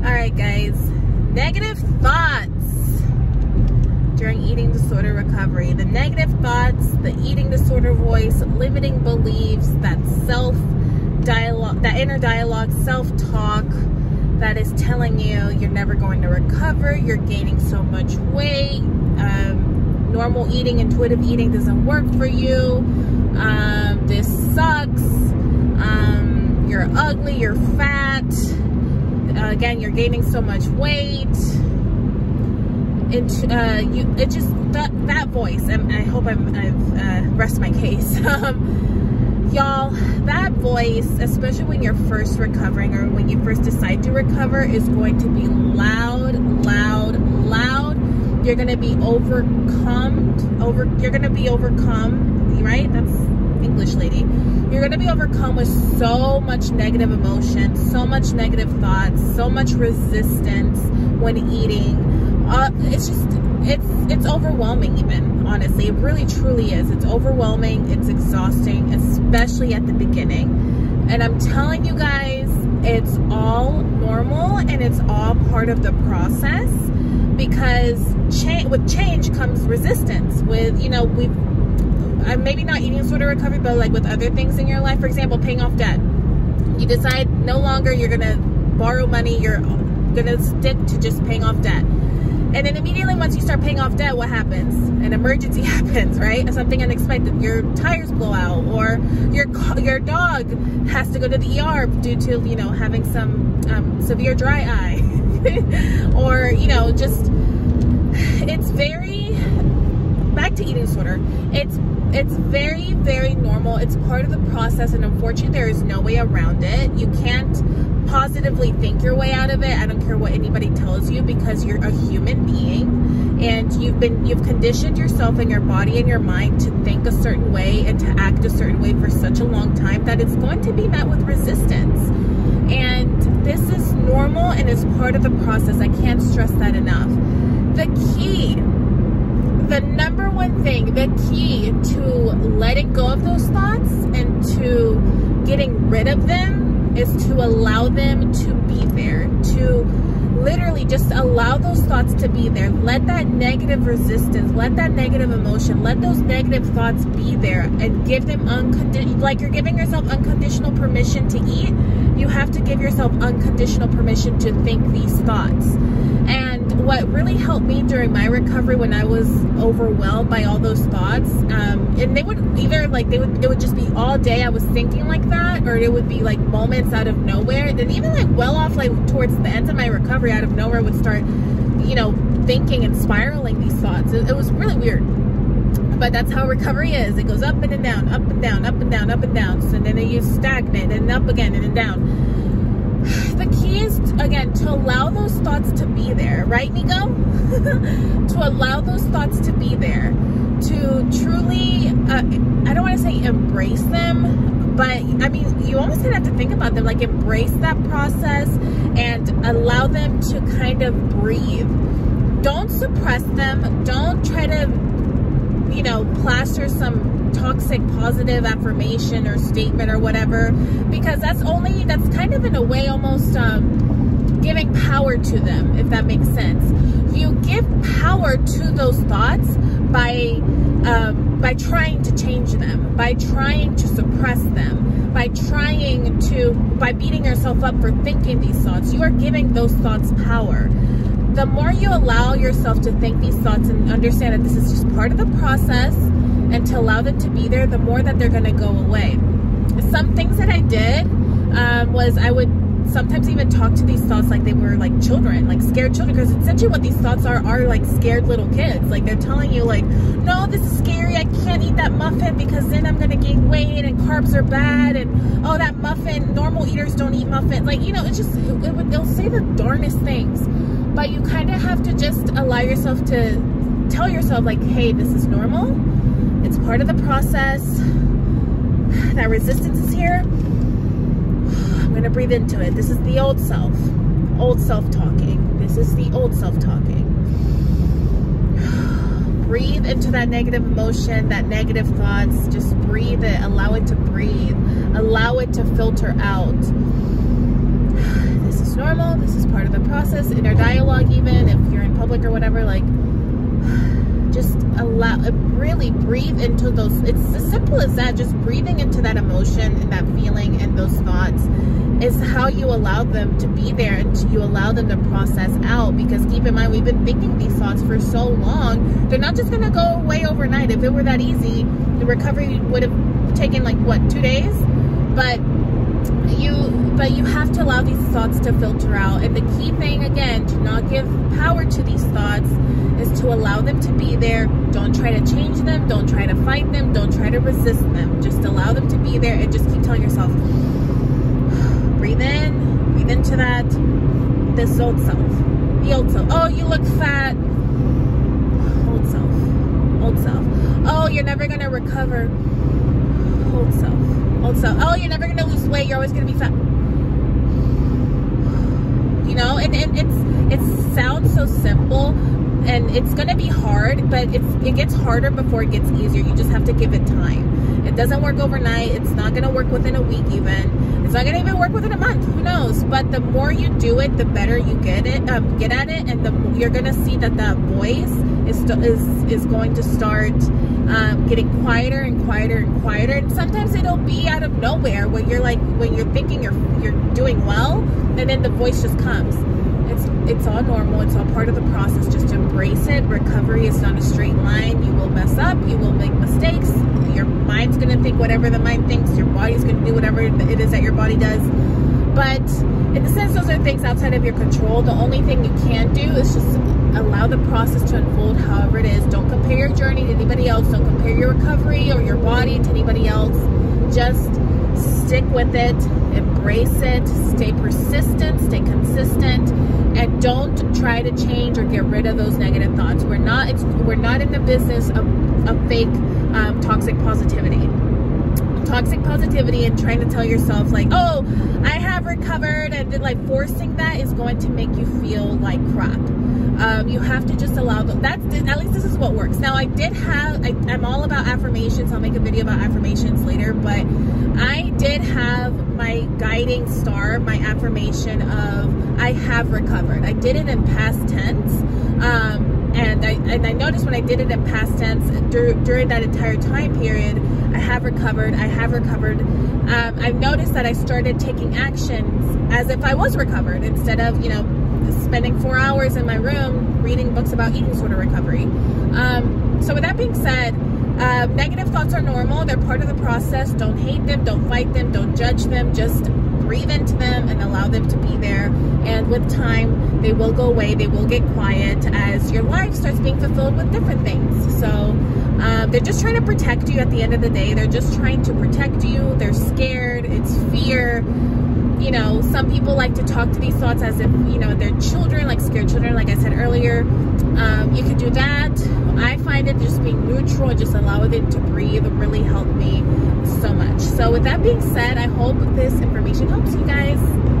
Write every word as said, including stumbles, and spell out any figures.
Alright guys, negative thoughts during eating disorder recovery. The negative thoughts, the eating disorder voice, limiting beliefs, that self dialogue, that inner dialogue, self-talk that is telling you you're never going to recover, you're gaining so much weight, um, normal eating, intuitive eating doesn't work for you, um, this sucks, um, you're ugly, you're fat, Uh, again, you're gaining so much weight. It, uh, you, it just that, that voice. And I hope I'm, I've uh, rest my case, um, y'all. That voice, especially when you're first recovering or when you first decide to recover, is going to be loud, loud, loud. You're going to be overcome. Over. You're going to be overcome. Right? That's. English lady, you're going to be overcome with so much negative emotion, so much negative thoughts, so much resistance when eating. Uh, it's just, it's, it's overwhelming even, honestly. It really, truly is. It's overwhelming. It's exhausting, especially at the beginning. And I'm telling you guys, it's all normal and it's all part of the process, because cha- with change comes resistance. With, you know, we've, maybe not eating disorder recovery, but like with other things in your life, for example, paying off debt. You decide no longer you're going to borrow money, you're going to stick to just paying off debt. And then immediately once you start paying off debt, what happens? An emergency happens, right? Something unexpected. Your tires blow out, or your your dog has to go to the E R due to, you know, having some um, severe dry eye. Or, you know, just, it's very, back to eating disorder, it's It's very, very normal. It's part of the process, and unfortunately, there is no way around it. You can't positively think your way out of it. I don't care what anybody tells you, because you're a human being, and you've been you've conditioned yourself and your body and your mind to think a certain way and to act a certain way for such a long time that it's going to be met with resistance. And this is normal, and it's part of the process. I can't stress that enough. The key. The number one thing, the key to letting go of those thoughts and to getting rid of them is to allow them to be there, to literally just allow those thoughts to be there. Let that negative resistance, let that negative emotion, let those negative thoughts be there, and give them unconditional, like you're giving yourself unconditional permission to eat. You have to give yourself unconditional permission to think these thoughts. And what really helped me during my recovery, when I was overwhelmed by all those thoughts, um, and they would either like, they would, it would just be all day I was thinking like that, or it would be like moments out of nowhere. And then even like well off, like towards the end of my recovery, out of nowhere would start, you know, thinking and spiraling these thoughts. It, it was really weird, but that's how recovery is. It goes up and then down, up and down, up and down, up and down. So then you stagnate and up again and then down. The key is, again, to allow those thoughts to be there, right, Nico? To allow those thoughts to be there, to truly, uh, I don't want to say embrace them, but I mean, you almost have to think about them, like embrace that process and allow them to kind of breathe. Don't suppress them. Don't try to, you know, plaster some toxic positive affirmation or statement or whatever, because that's only, that's kind of in a way almost um, giving power to them, if that makes sense. You give power to those thoughts by Um, by trying to change them, by trying to suppress them, by trying to, by beating yourself up for thinking these thoughts. You are giving those thoughts power. The more you allow yourself to think these thoughts and understand that this is just part of the process, and to allow them to be there, the more that they're going to go away. Some things that I did um, was I would sometimes even talk to these thoughts like they were like children, like scared children, because essentially what these thoughts are are like scared little kids. Like they're telling you like, no, this is scary, I can't eat that muffin because then I'm gonna gain weight and carbs are bad, and oh, that muffin, normal eaters don't eat muffin, like, you know, it's just it, it, they'll say the darndest things. But you kind of have to just allow yourself to tell yourself like, hey, this is normal, it's part of the process, that resistance is here, I'm gonna breathe into it. This is the old self, old self talking. This is the old self talking. Breathe into that negative emotion, that negative thoughts. Just breathe it, allow it to breathe. Allow it to filter out. This is normal, this is part of the process in our dialogue, even if you're in public or whatever. Like, just allow, really breathe into those. It's as simple as that. Just breathing into that emotion and that feeling and those thoughts is how you allow them to be there, and you allow them to process out. Because keep in mind, we've been thinking these thoughts for so long. They're not just going to go away overnight. If it were that easy, the recovery would have taken like, what, two days? But you, but you have to allow these thoughts to filter out. And the key thing, again, to not give power to these thoughts is to allow them to be there. Don't try to change them. Don't try to fight them. Don't try to resist them. Just allow them to be there, and just keep telling yourself, breathe in, breathe into that, this old self, the old self. Oh, you look fat. Old self, old self. Oh, you're never going to recover. Old self, old self. Oh, you're never going to lose weight. You're always going to be fat. You know, and, and it's, it sounds so simple, and it's going to be hard, but it's, it gets harder before it gets easier. You just have to give it time. It doesn't work overnight. It's not going to work within a week even. It's not gonna even work within a month. Who knows? But the more you do it, the better you get it, um, get at it, and the, you're gonna see that that voice is is is going to start um, getting quieter and quieter and quieter. And sometimes it'll be out of nowhere when you're like when you're thinking you're you're doing well, and then the voice just comes. It's it's all normal. It's all part of the process. Just embrace it. Recovery is not a straight line. You will mess up. You will make mistakes. Your mind's going to think whatever the mind thinks. Your body's going to do whatever it is that your body does. But in a sense, those are things outside of your control. The only thing you can do is just allow the process to unfold however it is. Don't compare your journey to anybody else. Don't compare your recovery or your body to anybody else. Just stick with it. Embrace it. Stay persistent. Stay consistent. And don't try to change or get rid of those negative thoughts. We're not, we're not in the business of, of fake um, toxic positivity. Toxic positivity and trying to tell yourself like, oh, I have recovered, and then like forcing that is going to make you feel like crap. Um, you have to just allow them. That's, at least this is what works. Now I did have, I, I'm all about affirmations. I'll make a video about affirmations later, but I did have my guiding star, my affirmation of I have recovered. I did it in past tense. Um, And I, and I noticed when I did it in past tense, dur during that entire time period, I have recovered, I have recovered. Um, I've noticed that I started taking actions as if I was recovered, instead of, you know, spending four hours in my room reading books about eating disorder recovery. Um, so with that being said, uh, negative thoughts are normal. They're part of the process. Don't hate them. Don't fight them. Don't judge them. Just breathe into them and allow them to be there. And with time, they will go away. They will get quiet as your life starts being fulfilled with different things. So um, they're just trying to protect you at the end of the day. They're just trying to protect you. They're scared. It's fear. You know, some people like to talk to these thoughts as if, you know, they're children, like scared children, like I said earlier. Um, you can do that. I find it just being neutral, just allowing it to breathe, really helped me so much. So with that being said, I hope this information helps you guys.